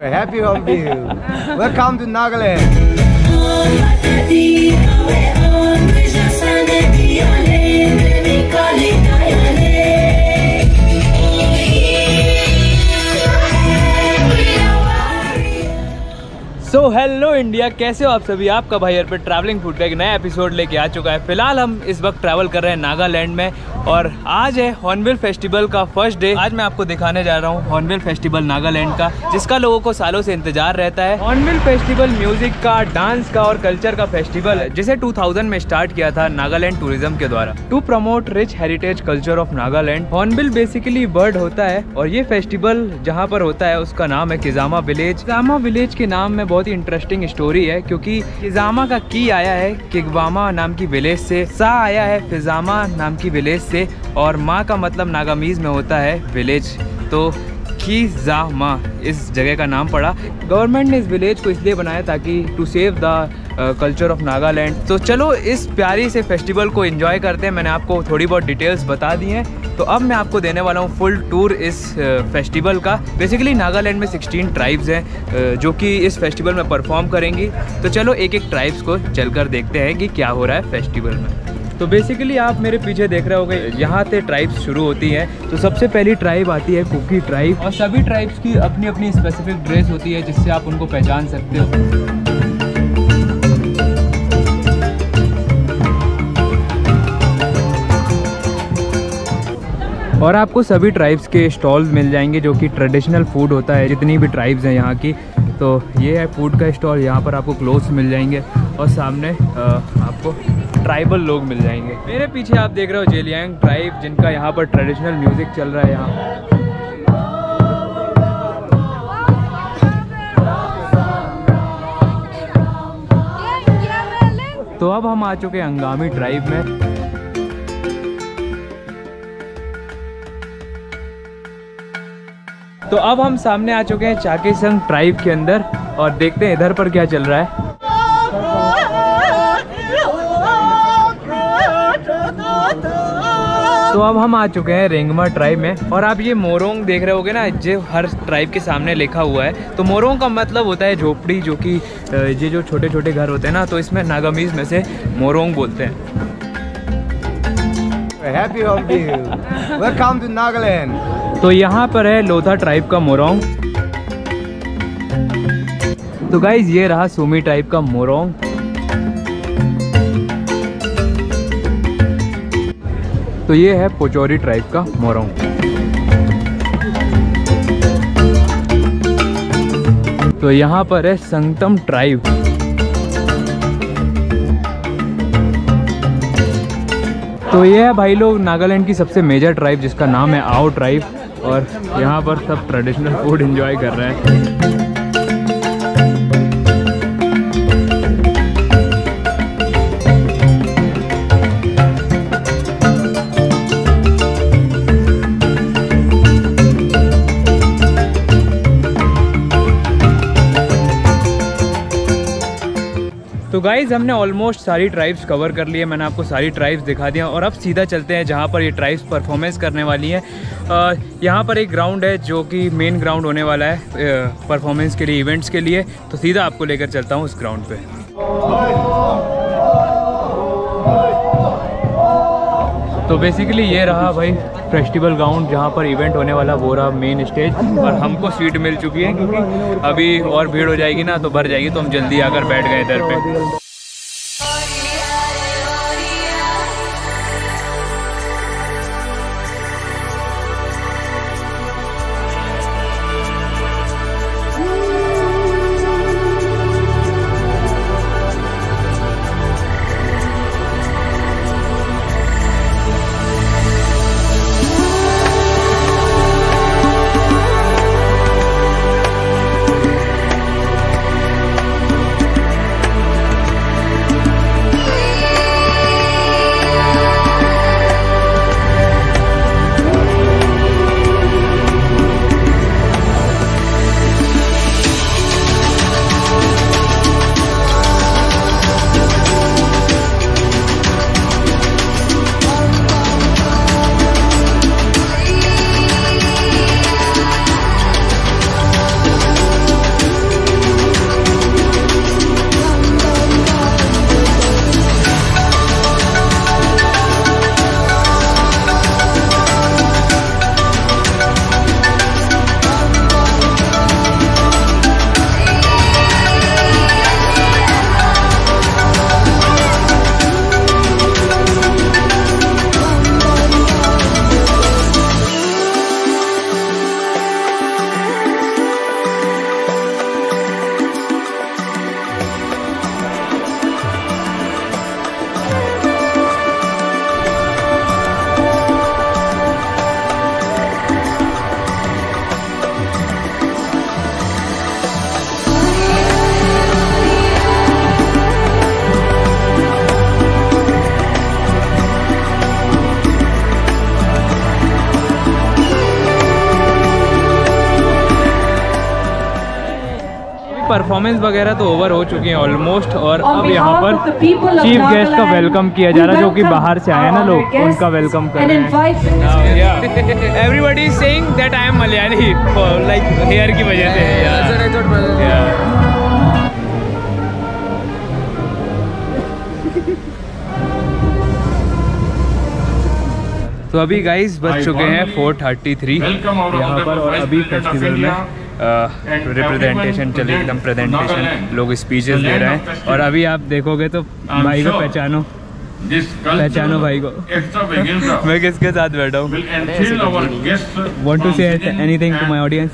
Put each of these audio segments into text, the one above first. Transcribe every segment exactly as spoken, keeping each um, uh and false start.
Happy Hornbill! Welcome to Nagaland! So hello India, कैसे हो आप सभी। आपका भाई यहाँ पे ट्रैवलिंग फूड का एक नया एपिसोड लेके आ चुका है। फिलहाल हम इस वक्त ट्रैवल कर रहे हैं नागालैंड में और आज है हॉर्नबिल फेस्टिवल का फर्स्ट डे। आज मैं आपको दिखाने जा रहा हूँ हॉर्नबिल फेस्टिवल नागालैंड का, जिसका लोगों को सालों से इंतजार रहता है। हॉर्नबिल फेस्टिवल म्यूजिक का, डांस का और कल्चर का फेस्टिवल है, जिसे टू थाउजेंड में स्टार्ट किया था नागालैंड टूरिज्म के द्वारा to promote rich heritage culture of Nagaland. Hornbill basically bird होता है और ये फेस्टिवल जहाँ पर होता है उसका नाम है किजामा विलेज। किजामा विलेज के नाम में बहुत ही इंटरेस्टिंग स्टोरी है, क्योंकि किजामा का की आया है किगवामा नाम की विलेज से, सा आया है फिजामा नाम की विलेज से और माँ का मतलब नागामीज में होता है विलेज, तो किजामा इस जगह का नाम पड़ा। गवर्नमेंट ने इस विलेज को इसलिए बनाया ताकि to save the culture of Nagaland. तो चलो इस प्यारी से फेस्टिवल को एंजॉय करते हैं। मैंने आपको थोड़ी बहुत डिटेल्स बता दी हैं, तो अब मैं आपको देने वाला हूँ फुल टूर इस फेस्टिवल का। बेसिकली नागालैंड में सोलह ट्राइब्स हैं जो कि इस फेस्टिवल में परफॉर्म करेंगी, तो चलो एक एक ट्राइब्स को चलकर देखते हैं कि क्या हो रहा है फेस्टिवल में। तो बेसिकली आप मेरे पीछे देख रहे होंगे, यहाँ से ट्राइब्स शुरू होती हैं। तो सबसे पहली ट्राइब आती है कुकी ट्राइब और सभी ट्राइब्स की अपनी अपनी स्पेसिफिक ड्रेस होती है जिससे आप उनको पहचान सकते हो। और आपको सभी ट्राइब्स के स्टॉल्स मिल जाएंगे जो कि ट्रेडिशनल फूड होता है जितनी भी ट्राइब्स हैं यहाँ की। तो ये है फूड का स्टॉल, यहाँ पर आपको क्लोथ्स मिल जाएंगे और सामने आपको ट्राइबल लोग मिल जाएंगे। मेरे पीछे आप देख रहे हो जेलियांग ट्राइब, जिनका यहाँ पर ट्रेडिशनल म्यूज़िक चल रहा है। यहाँ तो अब हम आ चुके हैं अंगामी ट्राइब में। तो अब हम सामने आ चुके हैं चाखेसंग ट्राइब के अंदर और देखते हैं इधर पर क्या चल रहा है। तो अब हम आ चुके हैं रेंगमा ट्राइब में और आप ये मोरोंग देख रहे होगे ना, जो हर ट्राइब के सामने लिखा हुआ है। तो मोरोंग का मतलब होता है झोपड़ी, जो कि ये जो छोटे छोटे घर होते हैं ना, तो इसमें नागामीज में से मोरोंग बोलते हैं। Happy Hornbill! Welcome to Nagaland! तो यहाँ पर है लोथा ट्राइब का मोरोंग। तो गाइज ये रहा सुमी ट्राइब का मोरोंग। तो ये है पोचोरी ट्राइब का मोरोंग। तो यहाँ पर है संगतम ट्राइब। तो ये है भाई लोग नागालैंड की सबसे मेजर ट्राइब जिसका नाम है आओ ट्राइब और यहाँ पर सब ट्रेडिशनल फूड एंजॉय कर रहे हैं। तो गाइज हमने ऑलमोस्ट सारी ट्राइब्स कवर कर लिए, मैंने आपको सारी ट्राइब्स दिखा दिया और अब सीधा चलते हैं जहाँ पर ये ट्राइब्स परफॉर्मेंस करने वाली हैं। यहाँ पर एक ग्राउंड है जो कि मेन ग्राउंड होने वाला है परफॉर्मेंस के लिए, इवेंट्स के लिए। तो सीधा आपको लेकर चलता हूँ उस ग्राउंड पे। तो बेसिकली ये रहा भाई फेस्टिवल ग्राउंड जहाँ पर इवेंट होने वाला, वो रहा मेन स्टेज। और हमको सीट मिल चुकी है क्योंकि अभी और भीड़ हो जाएगी ना तो भर जाएगी, तो हम जल्दी आकर बैठ गए इधर पे। परफॉर्मेंस वगैरह तो ओवर हो चुके हैं ऑलमोस्ट, और अब यहाँ पर चीफ गेस्ट का वेलकम किया जा रहा है, जो कि बाहर से आए ना लोग, उनका वेलकम कर रहे हैं। Everybody is saying that I am Malayali like hair की वजह से। तो अभी गाइस बज चुके हैं फोर थर्टी थ्री यहाँ पर, और अभी फेस्टिवल में रिप्रेजेंटेशन चली, एकदम प्रेजेंटेशन, लोग स्पीचेस दे रहे हैं। और अभी आप देखोगे तो भाई को पहचानो, पहचानो भाई को मैं किसके साथ बैठा हूँ। Want to say anything to my audience?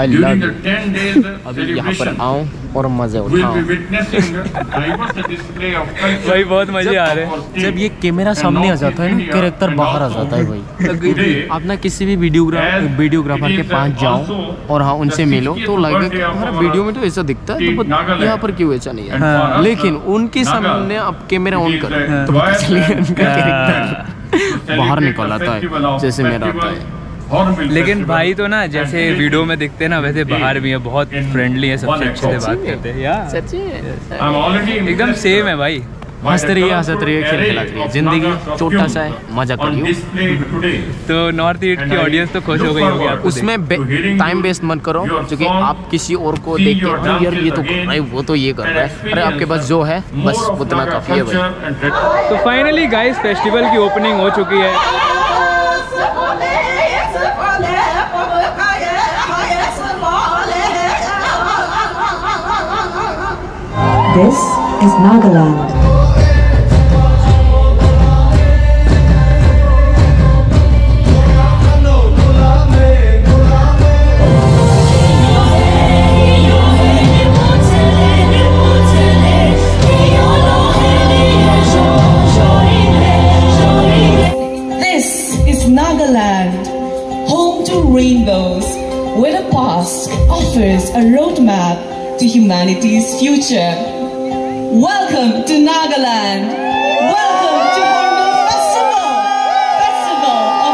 I love you. अभी यहाँ पर आओ और मजे उठाओ। भाई बहुत मजे आ रहे हैं। जब ये कैमरा सामने आ जाता है ना, कैरेक्टर बाहर आ जाता है भाई। आप ना किसी भी वीडियोग्राफर वीडियोग्राफर के पास जाओ और हाँ उनसे मिलो तो लगेगा हमारा वीडियो में तो ऐसा दिखता है, तो यहाँ पर क्यों ऐसा नहीं है? लेकिन उनके सामने आप कैमरा ऑन करो तो उनका कैरेक्टर बाहर निकल आता है, जैसे मेरा आता है। लेकिन भाई तो ना जैसे वीडियो में दिखते हैं ना, वैसे बाहर भी है, बहुत फ्रेंडली है, सबसे अच्छे से बात करते हैं यार, एकदम सेम है भाई। हंसते रहिए, हंसते रहिए, खेल खिलाते रहिए, जिंदगी छोटा सा है, मजा करिए। तो नॉर्थ ईस्ट की ऑडियंस तो खुश हो गई होगी। उसमें टाइम वेस्ट मत करो, क्योंकि आप किसी और को देख के अरे यार ये तो कर रहा है, वो तो ये कर रहा है, अरे आपके पास जो है बस उतना काफी है भाई। तो फाइनली गाइस फेस्टिवल की ओपनिंग हो चुकी है। This is Nagaland. This is Nagaland, home to rainbows, where the past offers a roadmap to humanity's future. Welcome to Nagaland. Welcome to Hornbill Festival, festival of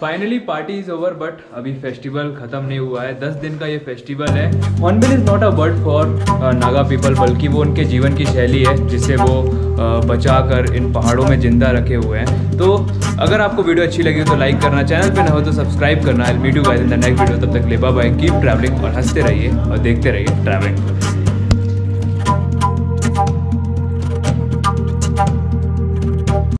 finally party is over, but अभी festival खत्म नहीं हुआ है। दस दिन का ये festival है। Hornbill is not a word for Naga people, बल्कि वो उनके जीवन की शैली है, जिसे वो uh, बचा कर इन पहाड़ों में जिंदा रखे हुए हैं। तो अगर आपको वीडियो अच्छी लगी तो लाइक करना, चैनल पे न हो तो सब्सक्राइब करना। I will meet you guys in the next video. तब तक ले बाय बाय, कीप ट्रैवलिंग, और हंसते रहिए और देखते रहिए ट्रैवलिंग।